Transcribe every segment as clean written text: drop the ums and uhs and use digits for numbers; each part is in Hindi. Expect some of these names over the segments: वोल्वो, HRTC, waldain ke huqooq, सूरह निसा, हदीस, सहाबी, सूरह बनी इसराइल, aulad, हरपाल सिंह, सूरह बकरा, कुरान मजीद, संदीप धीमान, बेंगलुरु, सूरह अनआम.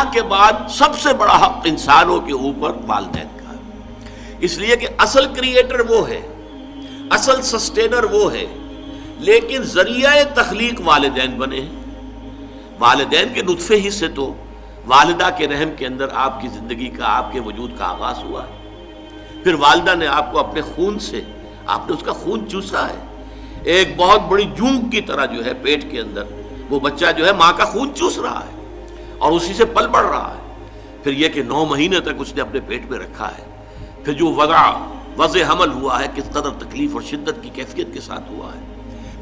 अल्लाह के बाद सबसे बड़ा हक इंसानों के ऊपर वालदैन का है, इसलिए कि असल क्रिएटर वो है, असल सस्टेनर वो है, लेकिन जरिया तख्लीक वालदैन बने हैं। वालदैन के नुतफ़े ही से तो वालिदा के रहम के अंदर आपकी ज़िंदगी का, आपके वजूद का आगाज़ हुआ है। फिर वालिदा ने आपको अपने खून से, आपने उसका खून चूसा है, एक बहुत बड़ी जूंग की तरह जो है पेट के अंदर वो बच्चा जो है माँ का खून चूस रहा है और उसी से पल बढ़ रहा है। फिर यह कि 9 महीने तक उसने अपने पेट में रखा है, फिर जो वज़े हमल हुआ है किस कदर तकलीफ़ और शिद्दत की कैफियत के साथ हुआ है,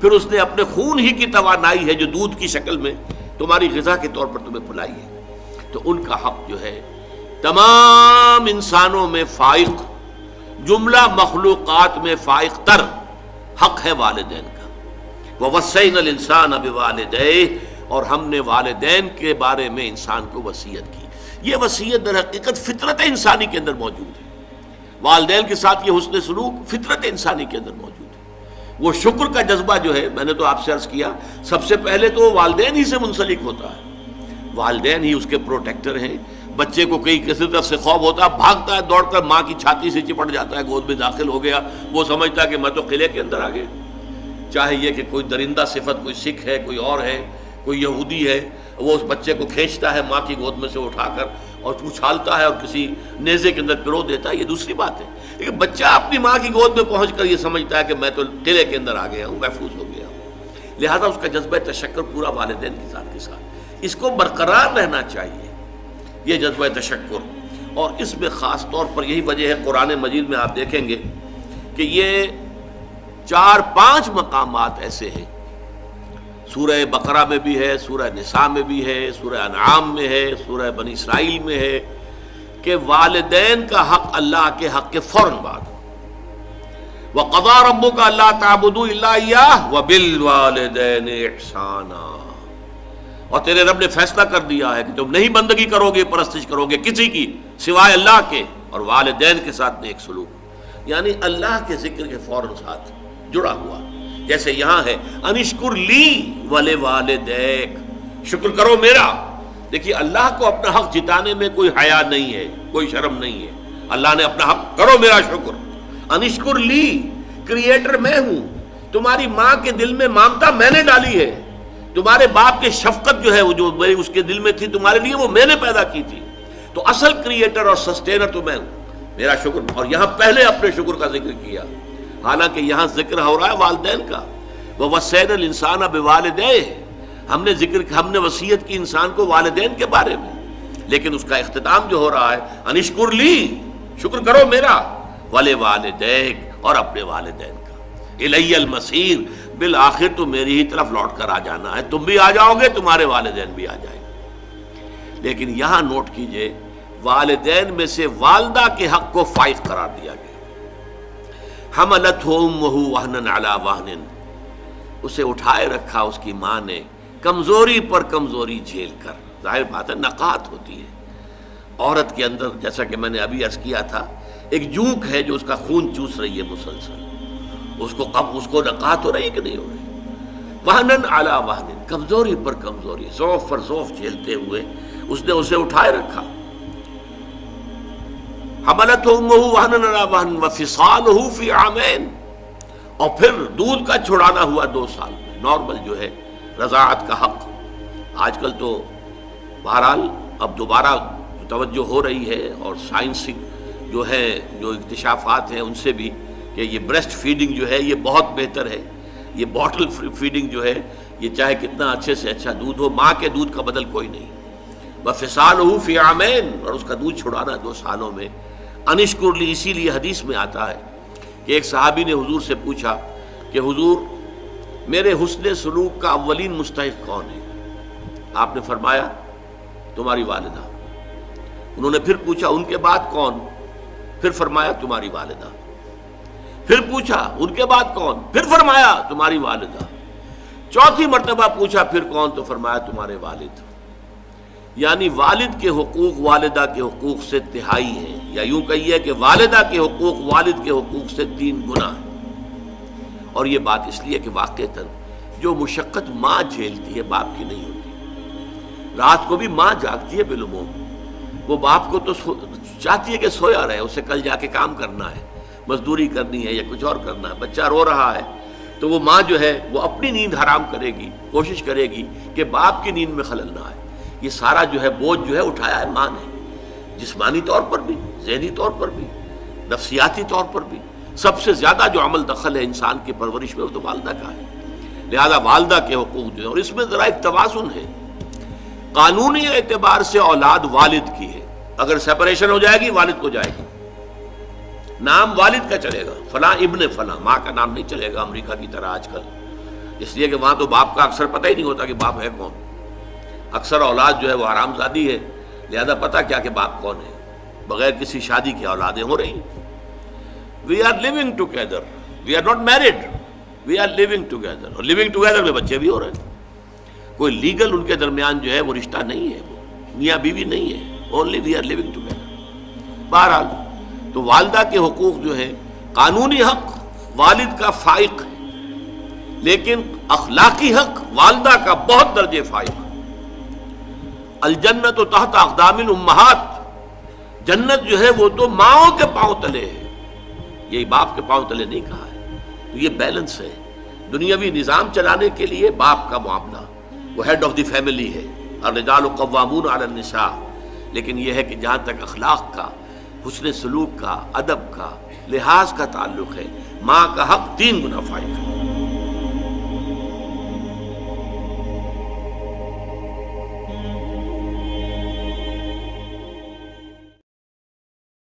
फिर उसने अपने खून ही की तवानाई है जो दूध की शक्ल में तुम्हारी ग़िज़ा के तौर पर तुम्हें पिलाई है। तो उनका हक जो है तमाम इंसानों में फ़ाइक़, जुमला मखलूक़ात में फ़ाइक़ तर हक़ है वालिदैन का। ववस्सैनल इंसान बिवालिदैहि, और हमने वालिदैन के बारे में इंसान को वसीयत की। ये वसीयत दर हकीकत फितरत इंसानी के अंदर मौजूद है। वालिदैन के साथ ये हुस्न सलूक फितरत इंसानी के अंदर मौजूद है। वो शुक्र का जज्बा जो है, मैंने तो आपसे अर्ज़ किया, सबसे पहले तो वालिदैन ही से मुंसलिक होता है। वालिदैन ही उसके प्रोटेक्टर हैं। बच्चे को कई किसी तरफ से खौफ होता है, भागता है, दौड़कर माँ की छाती से चिपट जाता है, गोद में दाखिल हो गया, वो समझता है कि मैं तो किले के अंदर आ गया। चाहे यह कि कोई दरिंदा सिफत, कोई सिख है, कोई और है, कोई यहूदी है, वो उस बच्चे को खींचता है माँ की गोद में से उठाकर और उछालता है और किसी नेज़े के अंदर पिरो देता है, ये दूसरी बात है। लेकिन बच्चा अपनी माँ की गोद में पहुँच कर ये समझता है कि मैं तो किले के अंदर आ गया हूँ, महफूज हो गया हूँ। लिहाजा उसका जज्बा तशक्कुर पूरा वालिदैन के साथ इसको बरकरार रहना चाहिए, ये जज्बा तशक्कुर। और इसमें ख़ास तौर पर यही वजह है, कुरान मजीद में आप देखेंगे कि ये 4-5 मकामात ऐसे हैं, सूरह बकरा में भी है, सूरह निसा में भी है, सूरह अनआम में है, सूरह बनी इसराइल में है, कि वालिदैन का हक अल्लाह के हक के फ़ौरन बाद। वक़ज़ा रब्बुका अल्ला ताबुदू इल्ला इय्याह वबिलवालिदैन इहसाना, और तेरे रब ने फैसला कर दिया है कि तुम नहीं बंदगी करोगे, परस्तिश करोगे किसी की सिवाय अल्लाह के, और वालिदैन के साथ नेक सलूक, यानी अल्लाह के जिक्र के फ़ौरन साथ जुड़ा हुआ। जैसे यहाँ है अनिश्कुर ली वाले वाले देख, शुक्र करो मेरा। देखिए अल्लाह को अपना हक जिताने में कोई हया नहीं है, कोई शर्म नहीं है। अल्लाह ने अपना हक, करो मेरा शुक्र, अनिश्कुर ली, क्रिएटर मैं हूँ, तुम्हारी माँ के दिल में ममता मैंने डाली है, तुम्हारे बाप के शफकत जो है वो जो मेरी उसके दिल में थी तुम्हारे लिए वो मैंने पैदा की थी, तो असल क्रिएटर और सस्टेनर तो मैं हूँ, मेरा शुक्र। और यहाँ पहले अपने शुक्र का जिक्र किया, हालांकि यहाँ जिक्र हो रहा है वालिदैन का। वह वसैनल इंसान अब वालिदैन, हमने वसीयत की इंसान को वालिदैन के बारे में, लेकिन उसका अख्तिताम जो हो रहा है अनिश्कुर ली, शुक्र करो मेरा, वाले वालिदैन, और अपने वालिदैन का। इलैयल मसीर, बिल आखिर तो मेरी ही तरफ लौट कर आ जाना है, तुम भी आ जाओगे, तुम्हारे वालिदैन भी आ जाएंगे। लेकिन यहाँ नोट कीजिए, वालिदैन में से वालदा के हक को फाइज करार दिया गया। हमलत हो महू वाहन अला वाहन, उसे उठाए रखा उसकी माँ ने, कमज़ोरी पर कमज़ोरी झेल कर। जाहिर बात है नक़ात होती है औरत के अंदर, जैसा कि मैंने अभी अर्ज़ किया था, एक जूक है जो उसका खून चूस रही है मुसलसल, उसको नक़ात हो रही है कि नहीं हो रही। वाहन अला वाहन, कमज़ोरी पर कमज़ोरी, ज़ौफ़ पर ज़ौफ़ झेलते हुए उसने उसे उठाए रखा। हमलत वाहन वफिसाल हो फी आमैन, और फिर दूध का छुड़ाना हुआ 2 साल में। नॉर्मल जो है रज़ाअत का हक, आजकल तो बहरहाल अब दोबारा तवज्जो हो रही है, और साइंस जो है, जो इक्तिशाफात हैं उनसे भी, कि ये ब्रेस्ट फीडिंग जो है ये बहुत बेहतर है। ये बॉटल फीडिंग जो है ये चाहे कितना अच्छे से अच्छा दूध हो, माँ के दूध का बदल कोई नहीं। वफिसाल हो फी आमैन, और उसका दूध छुड़ाना 2 सालों में। अनिश्कुर, इसीलिए हदीस में आता है कि एक सहाबी ने हुजूर से पूछा कि हुजूर मेरे हुस्न सलूक का अव्वलीन मुस्तहिक़ कौन है। आपने फरमाया तुम्हारी वालिदा। उन्होंने फिर पूछा उनके बाद कौन, फिर फरमाया तुम्हारी वालिदा। फिर पूछा उनके बाद कौन, फिर फरमाया तुम्हारी वालिदा। 4थी मरतबा पूछा फिर कौन, तो फरमाया तुम्हारे वालिद। यानी वालिद के हुकूक वालिदा के हुकूक से तिहाई हैं, या यूँ कहिए कि वालिदा के हुकूक वालिद के हुकूक से 3 गुना है। और ये बात इसलिए कि वाक़तन जो मुशक्क़त माँ झेलती है बाप की नहीं होती। रात को भी माँ जागती है बिलुमो, वो बाप को तो चाहती है कि सोया रहे, उसे कल जाके काम करना है, मजदूरी करनी है या कुछ और करना है, बच्चा रो रहा है तो वो माँ जो है वो अपनी नींद हराम करेगी, कोशिश करेगी कि बाप की नींद में खलल ना आए। ये सारा जो है बोझ जो है उठाया है माँ ने, जिस्मानी तौर पर भी, जहनी तौर पर भी, नफसियाती तौर पर भी। सबसे ज़्यादा जो अमल दखल है इंसान की परवरिश में वो तो वालदा का है, लिहाजा वालदा के हुकूक जो है, और इसमें ज़रा एक तवाज़ुन है। कानूनी एतबार से औलाद वालिद की है, अगर सेपरेशन हो जाएगी वालिद को जाएगी, नाम वालिद का चलेगा, फला इब्ने फला, माँ का नाम नहीं चलेगा अमेरिका की तरह आजकल, इसलिए कि वहाँ तो बाप का अक्सर पता ही नहीं होता कि बाप है कौन, अक्सर औलाद जो है वो आरामजादी है, लिहाजा पता क्या कि बाप कौन है, बगैर किसी शादी की औलादें हो रही हैं। We are living together, we are not married, we are living together, और लिविंग टुगेदर में बच्चे भी हो रहे हैं, कोई लीगल उनके दरमियान जो है वो रिश्ता नहीं है, वो मियाँ बीवी नहीं है, only we are living together. बहरहाल तो वालदा के हुकूक जो है कानूनी हक वालिद का फाइक है, लेकिन अखलाकी हक वालदा का बहुत दर्जे फाइक। अलजन्नत तहत अक़दामिल उम्महात, जन्नत जो है वो तो माओं के पाँव तले है, यही बाप के पाँव तले नहीं कहा है। तो ये बैलेंस है, दुनियावी निज़ाम चलाने के लिए बाप का मामला वो हेड ऑफ द फैमिली है, अर्रिजालु क़व्वामून अला निसा, लेकिन यह है कि जहाँ तक अखलाक का, हुस्न सलूक का, अदब का, लिहाज का ताल्लुक़ है, माँ का हक 3 गुना फाइल है।